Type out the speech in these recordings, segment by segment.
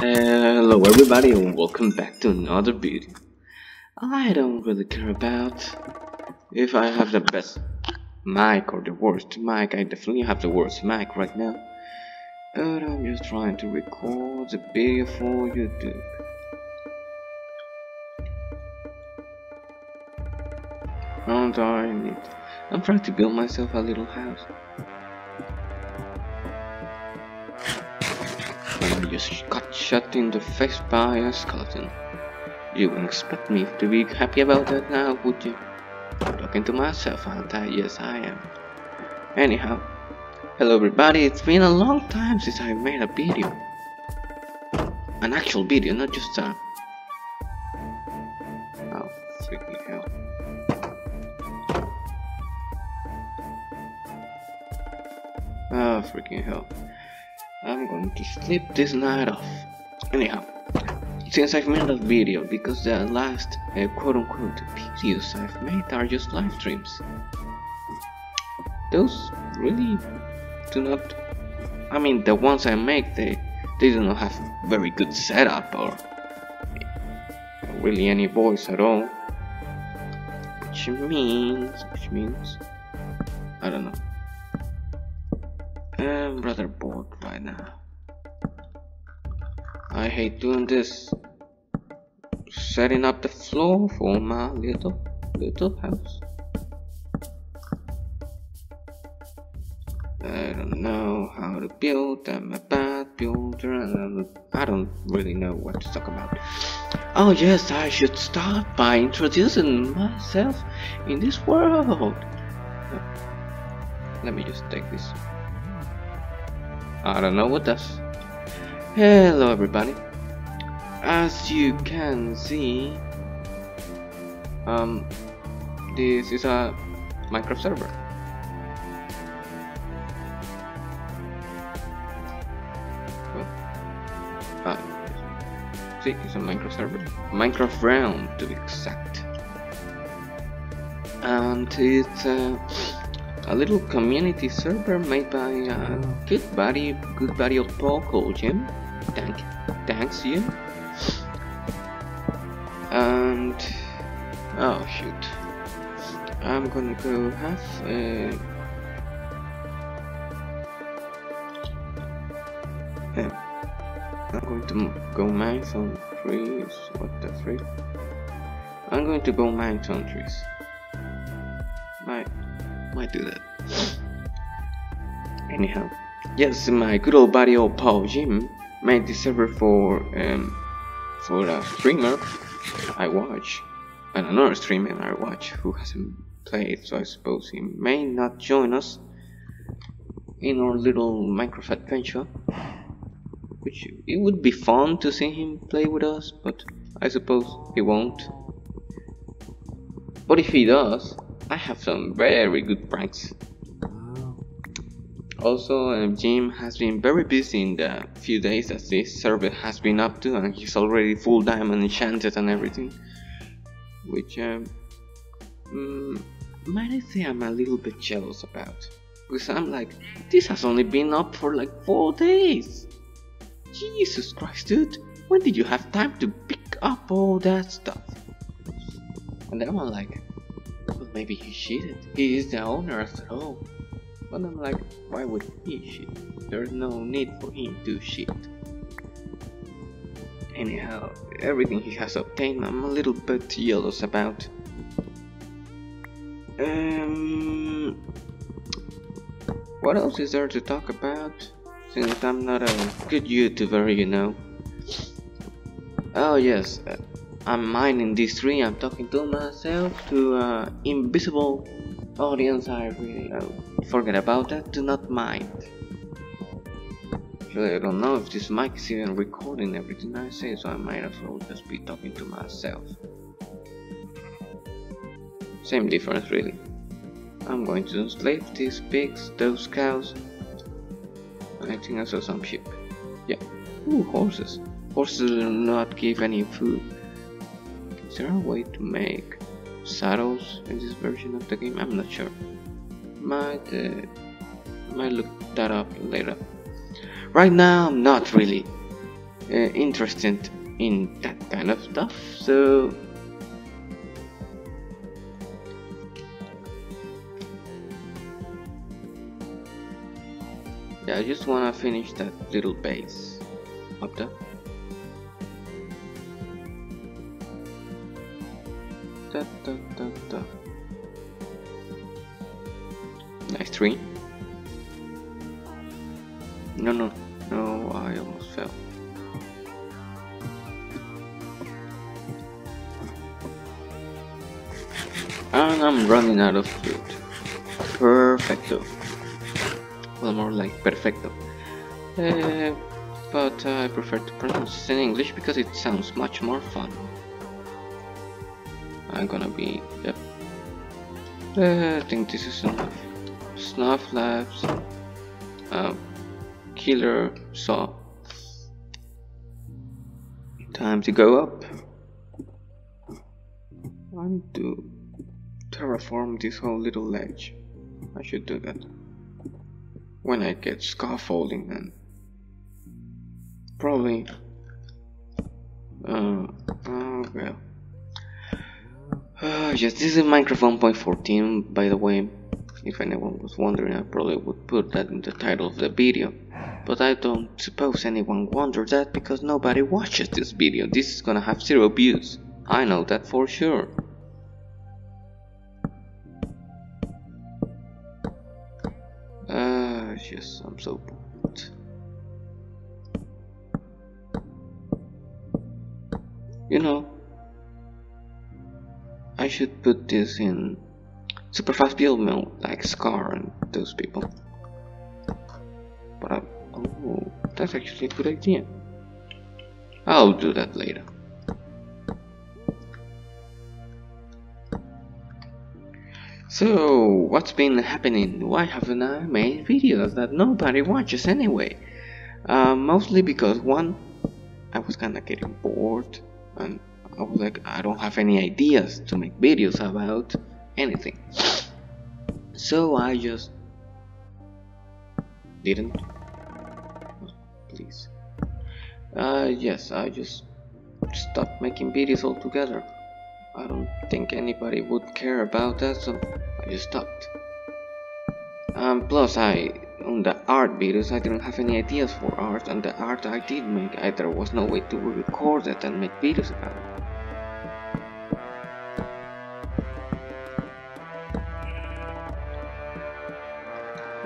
Hello everybody and welcome back to another video. I don't really care about if I have the best mic or the worst mic. I definitely have the worst mic right now, but I'm just trying to record the video for YouTube. And I'm trying to build myself a little house. Just got shot in the face by a skeleton. You wouldn't expect me to be happy about that now, would you? Talking to myself, aren't I? Yes, I am. Anyhow, hello everybody, it's been a long time since I made a video. An actual video, not just a... oh, freaking hell. Oh, freaking hell. I'm going to sleep this night off. Anyhow, since I've made that video, because the last quote-unquote videos I've made are just live streams. Those really do not... I mean, the ones I make, they do not have very good setup or really any voice at all. Which means... I don't know. I'm rather bored by now. I hate doing this, setting up the floor for my little house. I don't know how to build. I'm a bad builder, and I don't really know what to talk about. Oh yes, I should start by introducing myself in this world. Let me just take this. I don't know what that's. Hello everybody. As you can see, this is a Minecraft server. See, it's a Minecraft server. Minecraft Realm, to be exact. And it's a little community server made by good buddy old Paul called Jim. Thanks Jim. And oh shoot, I'm gonna go have I'm going to go mine some trees. What the freak? I'm going to go mine some trees. Might do that. Anyhow, yes, my good old buddy old Paul Jim made this server for a streamer I watch, and another streamer I watch who hasn't played, so I suppose he may not join us in our little Minecraft adventure, which it would be fun to see him play with us, but I suppose he won't. But if he does, I have some very good pranks. Also, Jim has been very busy in the few days that this server has been up to, and he's already full diamond enchanted and everything, which might I say I'm a little bit jealous about, because I'm like, this has only been up for like 4 days. Jesus Christ, dude, when did you have time to pick up all that stuff? And then I'm like, well, maybe he cheated. He is the owner after all. But I'm like, why would he cheat? There's no need for him to cheat. Anyhow, everything he has obtained, I'm a little bit jealous about. What else is there to talk about? Since I'm not a good YouTuber, you know. Oh yes. I'm mining this tree, I'm talking to myself, to invisible audience, I really forget about that, do not mind. Actually, I don't know if this mic is even recording everything I say, so I might as well just be talking to myself. Same difference really. I'm going to enslave these pigs, those cows, and I think I saw some sheep. Yeah. Ooh, horses. Horses do not give any food. Is there a way to make saddles in this version of the game? I'm not sure. Might look that up later. Right now, not really. interested in that kind of stuff, so yeah, I just wanna finish that little base up there. Nice tree. No, no, no, I almost fell. And I'm running out of food. Perfecto. Well, more like perfecto. But I prefer to pronounce it in English because it sounds much more fun. I'm gonna be, yep. I think this is enough. Snuff labs, killer saw. Time to go up. I need to terraform this whole little ledge. I should do that when I get scaffolding, and probably. Okay. Yes, this is Minecraft 1.14, by the way. If anyone was wondering, I probably would put that in the title of the video, but I don't suppose anyone wondered that because nobody watches this video. This is gonna have 0 views. I know that for sure. Yes, I'm so bored. You know, I should put this in super fast build mode, like Scar and those people. But oh, that's actually a good idea. I'll do that later. So, what's been happening? Why haven't I made videos that nobody watches anyway? Mostly because one, I was kinda getting bored, and I was like, I don't have any ideas to make videos about anything, so I just didn't. Oh, please. Yes, I just stopped making videos altogether. I don't think anybody would care about that, so I just stopped. Plus, on the art videos, I didn't have any ideas for art, and the art I did make, there was no way to record it and make videos about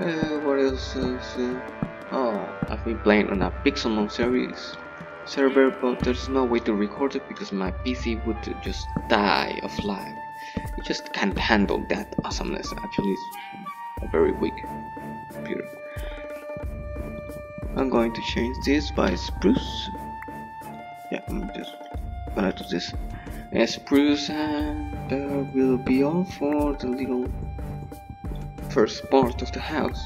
it. What else? Oh, I've been playing on a Pixelmon series server, but there's no way to record it because my PC would just die of lag. It just can't handle that awesomeness. Actually, it's a very weak computer. I'm going to change this by spruce. Yeah, I'm just gonna do this. Spruce, and that will be all for the little first part of the house.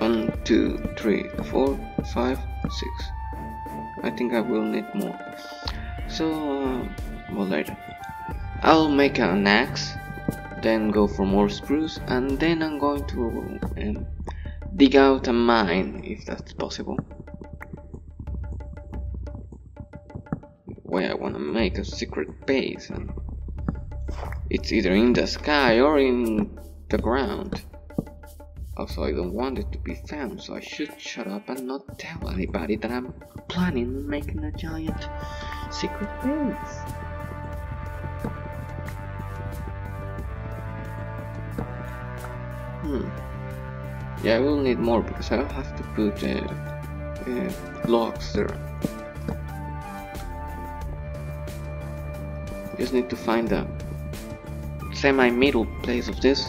One, two, three, four, five, six. I think I will need more. So, well, later. I'll make an axe, then go for more spruce, and then I'm going to dig out a mine if that's possible. I want to make a secret base, and it's either in the sky or in the ground. Also, I don't want it to be found, so I should shut up and not tell anybody that I'm planning on making a giant secret base. Yeah, I will need more because I'll have to put blocks there. Just need to find a semi-middle place of this.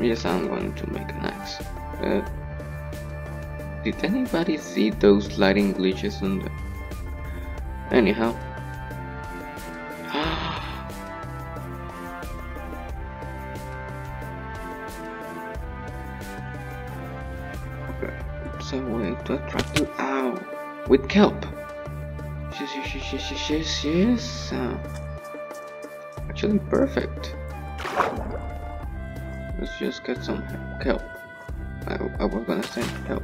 Yes, I'm going to make an axe. Did anybody see those lighting glitches on the... Anyhow. some way to attract you out with kelp. Yes. Actually, perfect. Let's just get some kelp. I was gonna say kelp.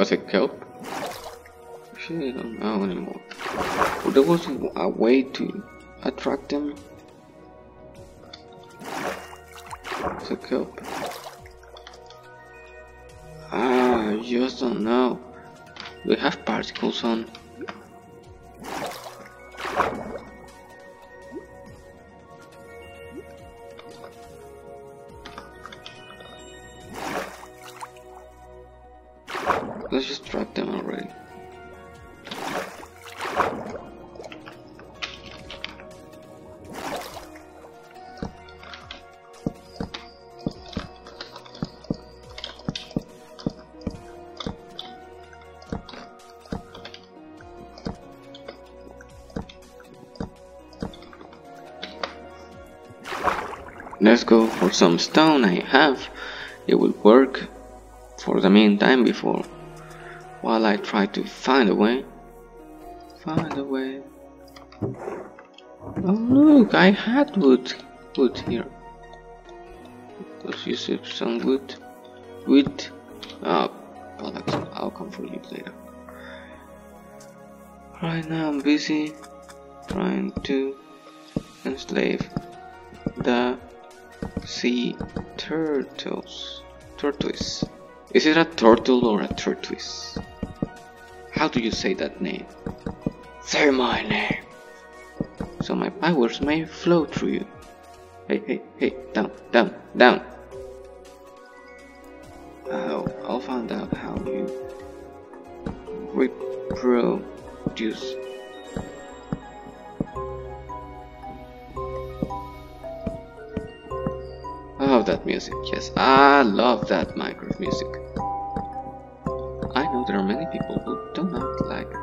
Was it kelp? Actually, I don't know anymore. But there was a way to attract them. Was it kelp? Ah, I just don't know. We have particles on. Let's just trap them already. Let's go for some stone I have. It will work for the meantime before. While I try to find a way. Oh look, I had wood here. Let's use some wood. Ah, bollocks, I'll come for you later. Right now I'm busy trying to enslave the sea turtles. Tortoise. Is it a turtle or a tortoise? How do you say that name? Say my name! So my powers may flow through you. Hey, down! I'll find out how you reproduce. I love that music, yes, I love that Minecraft music. I know there are many people who do not like it.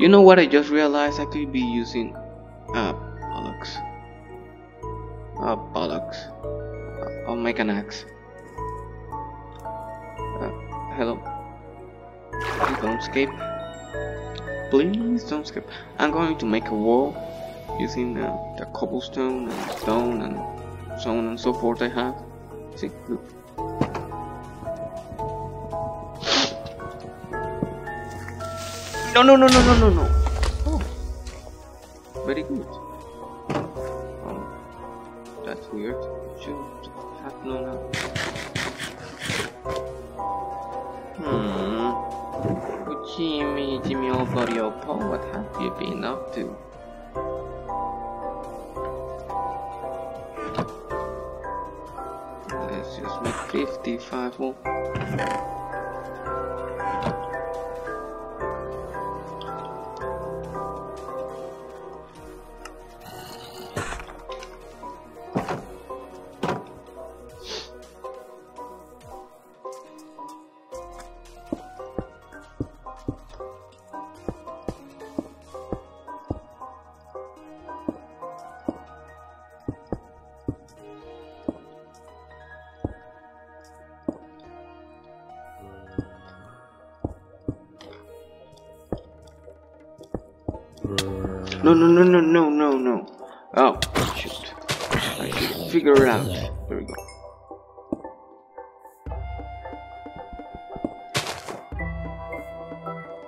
You know what I just realized? I could be using... Ah, bollocks. I'll make an axe. Hello. Don't escape. Please don't escape. I'm going to make a wall using the cobblestone and stone and so on and so forth I have. See? Look. No. Oh, very good. Oh, that's weird. Shouldn't have known that. Oh, Jimmy, old buddy, old Paul, what have you been up to? Let's just make 55 more. No. Oh, shoot. I should figure it out. There we go.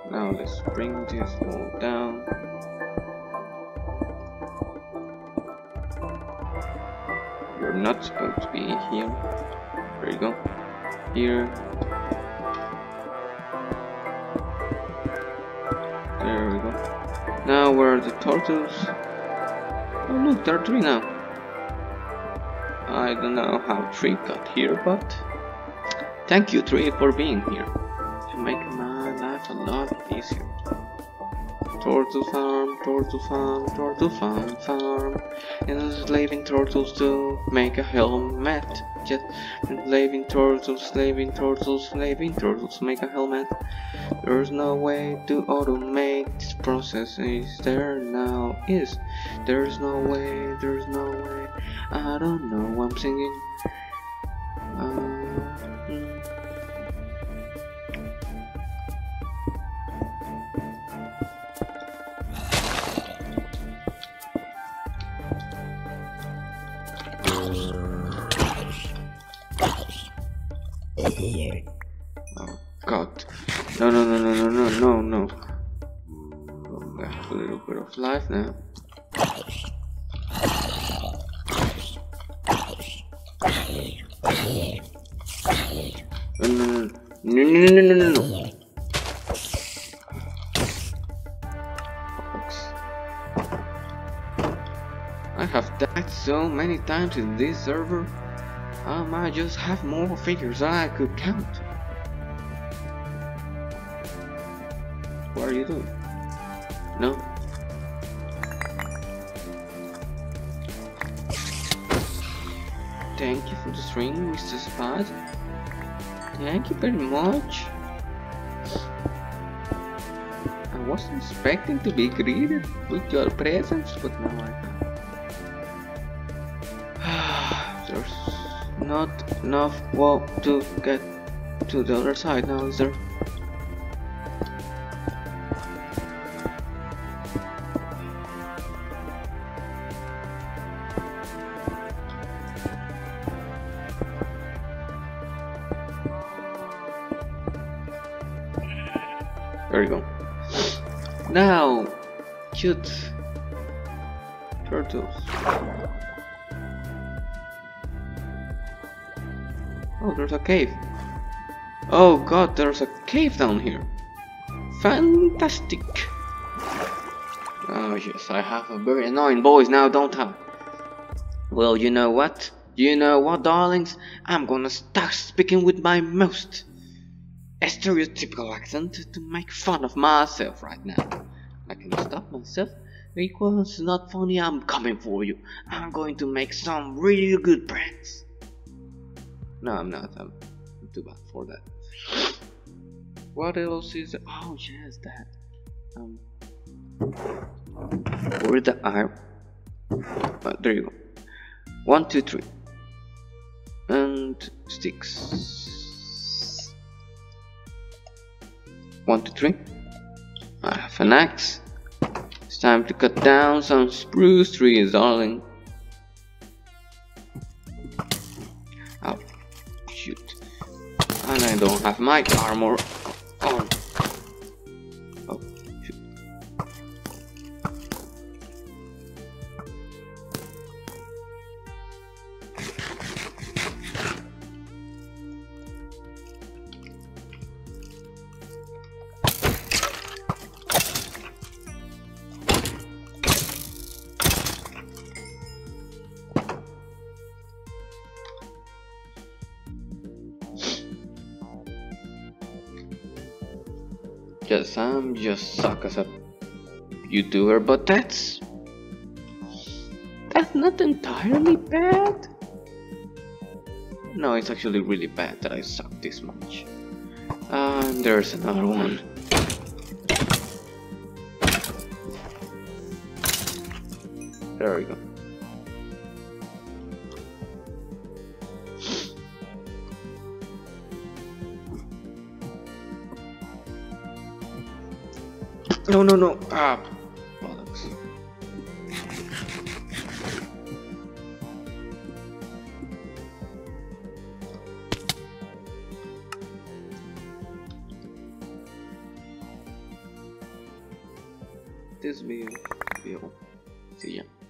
Now let's bring this wall down. You're not supposed to be here. There you go. Here. There we go. Now where are the turtles? Oh look, there are three now. I don't know how Tree got here, but thank you, Tree, for being here. You make my life a lot easier. Turtle farm, enslaving turtles to make a helmet. Just enslaving turtles, make a helmet. There's no way to automate this process, is there? Now is. There's no way. I don't know, I'm singing. Oh god. No. I have a little bit of life now. No. I have died so many times in this server. I might just have more figures than I could count. What are you doing? No. Thank you for the string, Mr. Spot. Thank you very much. I wasn't expecting to be greeted with your presence, but now I am. There's not enough wall to get to the other side now, is there? There you go. Now, cute turtles. Oh, there's a cave. Oh god, there's a cave down here. Fantastic. Oh yes, I have a very annoying voice now, don't I? Well, you know what? Darlings? I'm gonna start speaking with my most stereotypical accent to make fun of myself right now. I can stop myself. Because it's not funny, I'm coming for you. I'm going to make some really good pranks. No, I'm not. I'm too bad for that. What else is there? Oh, yes, that. Where's the iron? There you go. 1, 2, 3. And sticks. 1, 2, 3. I have an axe. It's time to cut down some spruce trees, darling. Shoot. And I don't have my armor on. Oh, shoot. Yes, I'm just suck as a YouTuber, but that's not entirely bad. No, it's actually really bad that I suck this much. And there's another one. There we go. No. Ah, bollocks. This will be all. See ya.